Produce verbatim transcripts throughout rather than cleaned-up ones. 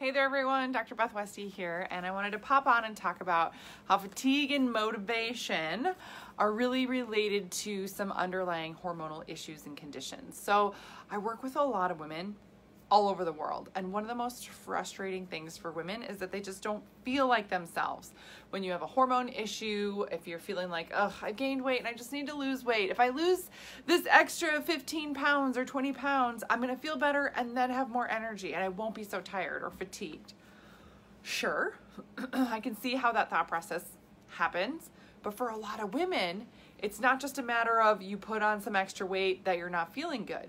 Hey there everyone, Doctor Beth Westie here, and I wanted to pop on and talk about how fatigue and motivation are really related to some underlying hormonal issues and conditions. So I work with a lot of women all over the world, and one of the most frustrating things for women is that they just don't feel like themselves. When you have a hormone issue, if you're feeling like, ugh, I've gained weight and I just need to lose weight. If I lose this extra fifteen pounds or twenty pounds, I'm gonna feel better and then have more energy and I won't be so tired or fatigued. Sure, I can see how that thought process happens, but for a lot of women, it's not just a matter of you put on some extra weight that you're not feeling good.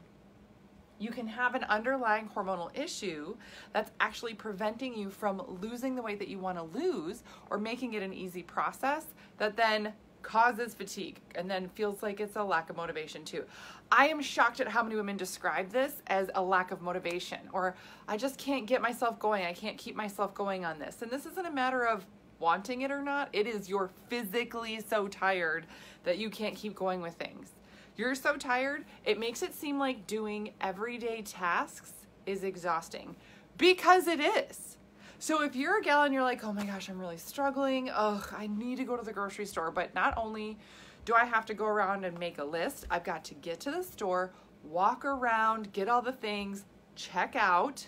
You can have an underlying hormonal issue that's actually preventing you from losing the weight that you want to lose or making it an easy process that then causes fatigue and then feels like it's a lack of motivation too. I am shocked at how many women describe this as a lack of motivation, or I just can't get myself going. I can't keep myself going on this. And this isn't a matter of wanting it or not. It is you're physically so tired that you can't keep going with things. You're so tired, it makes it seem like doing everyday tasks is exhausting, because it is. So if you're a gal and you're like, oh my gosh, I'm really struggling. Ugh, I need to go to the grocery store. But not only do I have to go around and make a list, I've got to get to the store, walk around, get all the things, check out,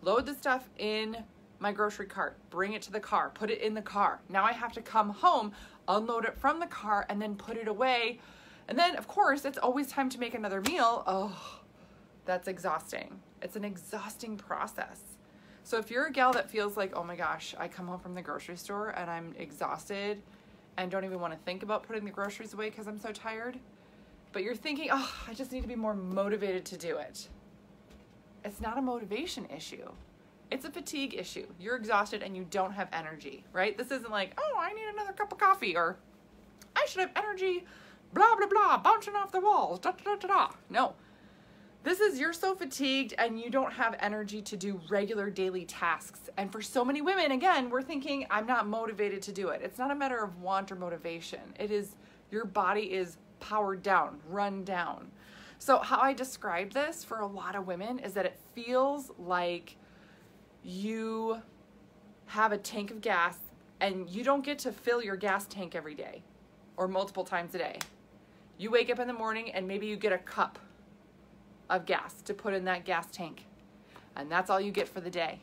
load the stuff in my grocery cart, bring it to the car, put it in the car. Now I have to come home, unload it from the car, and then put it away. And then, of course, it's always time to make another meal. Oh, that's exhausting. It's an exhausting process. So if you're a gal that feels like, oh my gosh, I come home from the grocery store and I'm exhausted and don't even want to think about putting the groceries away because I'm so tired, but you're thinking, oh, I just need to be more motivated to do it. It's not a motivation issue. It's a fatigue issue. You're exhausted and you don't have energy, right? This isn't like, oh, I need another cup of coffee, or I should have energy, blah, blah, blah, bouncing off the walls, da, da, da, da, da. No, this is you're so fatigued and you don't have energy to do regular daily tasks. And for so many women, again, we're thinking, I'm not motivated to do it. It's not a matter of want or motivation. It is your body is powered down, run down. So how I describe this for a lot of women is that it feels like you have a tank of gas and you don't get to fill your gas tank every day or multiple times a day. You wake up in the morning and maybe you get a cup of gas to put in that gas tank, and that's all you get for the day,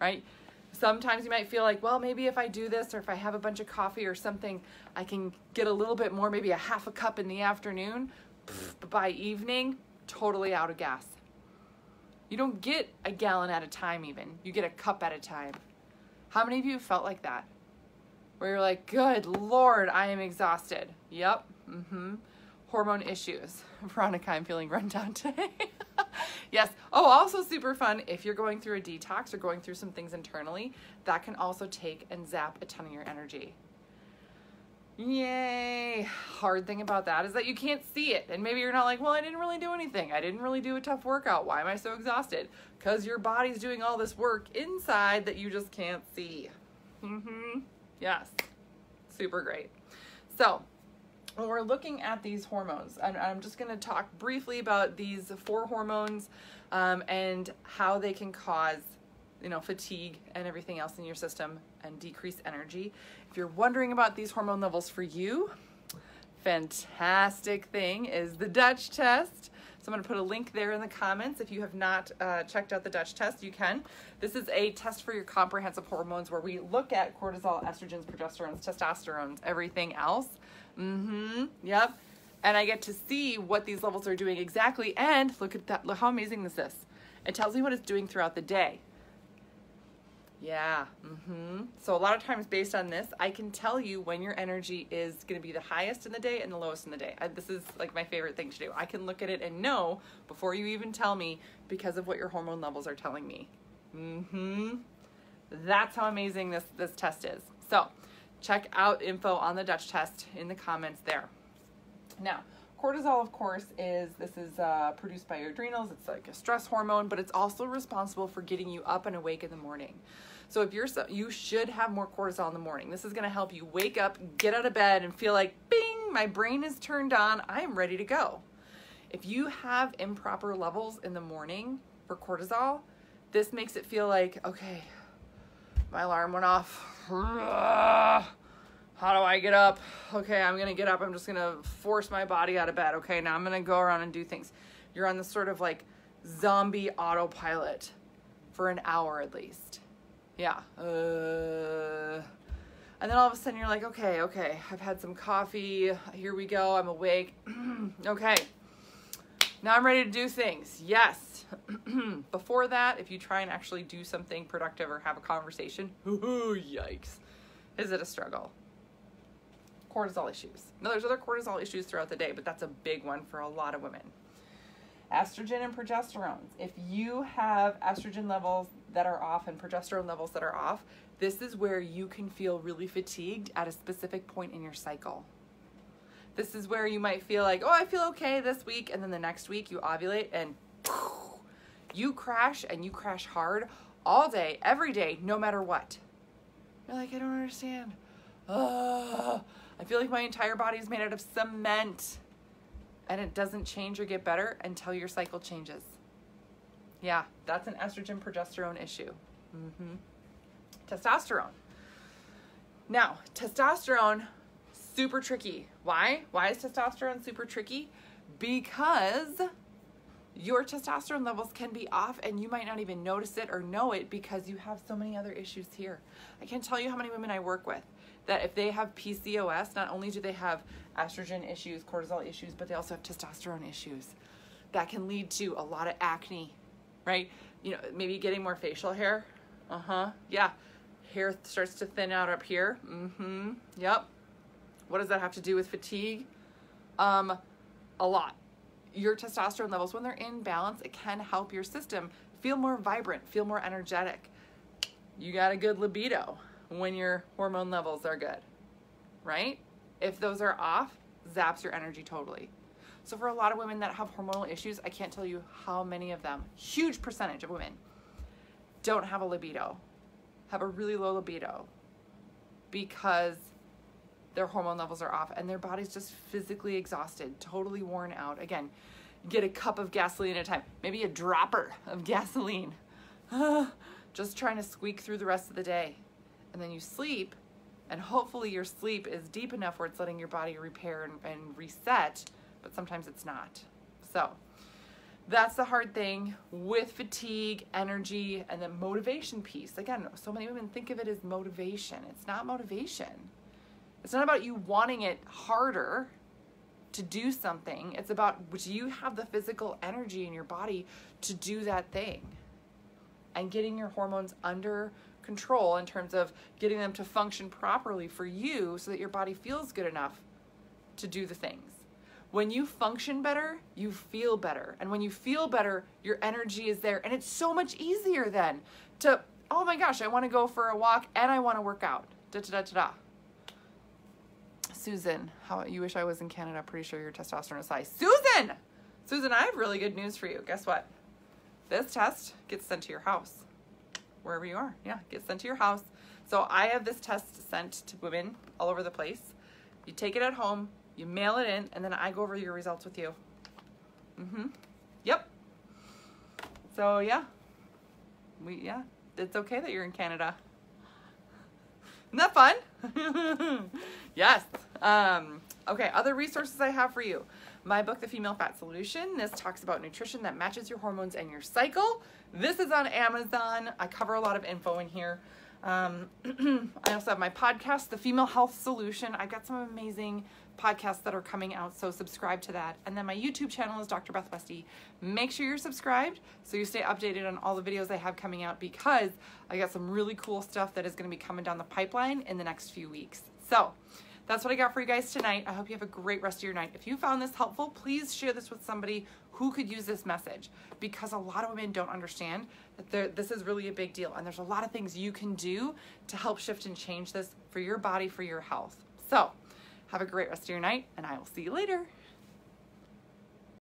right? Sometimes you might feel like, well, maybe if I do this or if I have a bunch of coffee or something, I can get a little bit more, maybe a half a cup in the afternoon. But by evening, totally out of gas. You don't get a gallon at a time even. You get a cup at a time. How many of you have felt like that? Where you're like, good Lord, I am exhausted. Yep. Mm-hmm. Hormone issues. Veronica, I'm feeling run down today. Yes. Oh, also super fun. If you're going through a detox or going through some things internally, that can also take and zap a ton of your energy. Yay. Hard thing about that is that you can't see it. And maybe you're not like, well, I didn't really do anything. I didn't really do a tough workout. Why am I so exhausted? Because your body's doing all this work inside that you just can't see. Mm-hmm. Yes, super great. So when we're looking at these hormones, and I'm just gonna talk briefly about these four hormones um, and how they can cause, you know, fatigue and everything else in your system and decrease energy. If you're wondering about these hormone levels for you, fantastic thing is the Dutch test. So I'm gonna put a link there in the comments. If you have not uh, checked out the Dutch test, you can. This is a test for your comprehensive hormones where we look at cortisol, estrogens, progesterones, testosterones, everything else. Mm-hmm, yep. And I get to see what these levels are doing exactly, and look at that, look how amazing this is. It tells me what it's doing throughout the day. Yeah, mm-hmm. So a lot of times based on this, I can tell you when your energy is gonna be the highest in the day and the lowest in the day. I, this is like my favorite thing to do. I can look at it and know before you even tell me because of what your hormone levels are telling me. Mm-hmm. That's how amazing this, this test is. So check out info on the Dutch test in the comments there. Now, cortisol, of course, is this is uh, produced by your adrenals. It's like a stress hormone, but it's also responsible for getting you up and awake in the morning. So if you're so, you should have more cortisol in the morning. This is going to help you wake up, get out of bed, and feel like, bing, my brain is turned on. I am ready to go. If you have improper levels in the morning for cortisol, This makes it feel like, okay, my alarm went off. How do I get up? Okay, I'm gonna get up. I'm just gonna force my body out of bed. Okay, now I'm gonna go around and do things. You're on this sort of like zombie autopilot for an hour at least. Yeah. Uh, and then all of a sudden you're like, okay, okay, I've had some coffee. Here we go. I'm awake. Okay. Now I'm ready to do things. Yes. Before that, if you try and actually do something productive or have a conversation, ooh, yikes. Is it a struggle? Cortisol issues. Now there's other cortisol issues throughout the day, but that's a big one for a lot of women. Estrogen and progesterone. If you have estrogen levels that are off and progesterone levels that are off, this is where you can feel really fatigued at a specific point in your cycle. This is where you might feel like, oh, I feel okay this week. And then the next week you ovulate and you crash and you crash hard all day, every day, no matter what. You're like, I don't understand. Ugh. I feel like my entire body is made out of cement. And it doesn't change or get better until your cycle changes. Yeah, that's an estrogen progesterone issue. Mm-hmm. Testosterone. Now, testosterone, super tricky. Why? Why is testosterone super tricky? Because your testosterone levels can be off and you might not even notice it or know it because you have so many other issues here. I can't tell you how many women I work with that if they have P C O S, not only do they have estrogen issues, cortisol issues, but they also have testosterone issues. That can lead to a lot of acne, right? You know, maybe getting more facial hair. Uh-huh, yeah. Hair starts to thin out up here. Mm-hmm, yep. What does that have to do with fatigue? Um, a lot. Your testosterone levels, when they're in balance, it can help your system feel more vibrant, feel more energetic. You got a good libido when your hormone levels are good, right? If those are off, zaps your energy totally. So for a lot of women that have hormonal issues, I can't tell you how many of them, huge percentage of women, don't have a libido, have a really low libido because their hormone levels are off and their body's just physically exhausted, totally worn out. Again, get a cup of gasoline at a time, maybe a dropper of gasoline, just trying to squeak through the rest of the day. And then you sleep, and hopefully your sleep is deep enough where it's letting your body repair and, and reset, but sometimes it's not. So that's the hard thing with fatigue, energy, and the motivation piece. Again, so many women think of it as motivation. It's not motivation. It's not about you wanting it harder to do something. It's about, do you have the physical energy in your body to do that thing? And getting your hormones under control in terms of getting them to function properly for you so that your body feels good enough to do the things. When you function better, you feel better. And when you feel better, your energy is there. And it's so much easier then to, oh my gosh, I want to go for a walk and I want to work out. Da da da da da. Susan, how you wish I was in Canada. I'm pretty sure your testosterone is high. Susan! Susan, I have really good news for you. Guess what? This test gets sent to your house. Wherever you are, yeah, get sent to your house. So I have this test sent to women all over the place. You take it at home, you mail it in, and then I go over your results with you. Mm-hmm, yep. So yeah, we yeah, it's okay that you're in Canada. Isn't that fun? Yes. Um, okay, other resources I have for you. My book, The Female Fat Solution. This talks about nutrition that matches your hormones and your cycle. This is on Amazon. I cover a lot of info in here. Um, I also have my podcast, The Female Health Solution. I've got some amazing podcasts that are coming out, so subscribe to that. And then my YouTube channel is Doctor Beth Westie. Make sure you're subscribed so you stay updated on all the videos I have coming out because I got some really cool stuff that is going to be coming down the pipeline in the next few weeks. So that's what I got for you guys tonight. I hope you have a great rest of your night. If you found this helpful, please share this with somebody who could use this message because a lot of women don't understand that this is really a big deal and there's a lot of things you can do to help shift and change this for your body, for your health. So have a great rest of your night and I will see you later.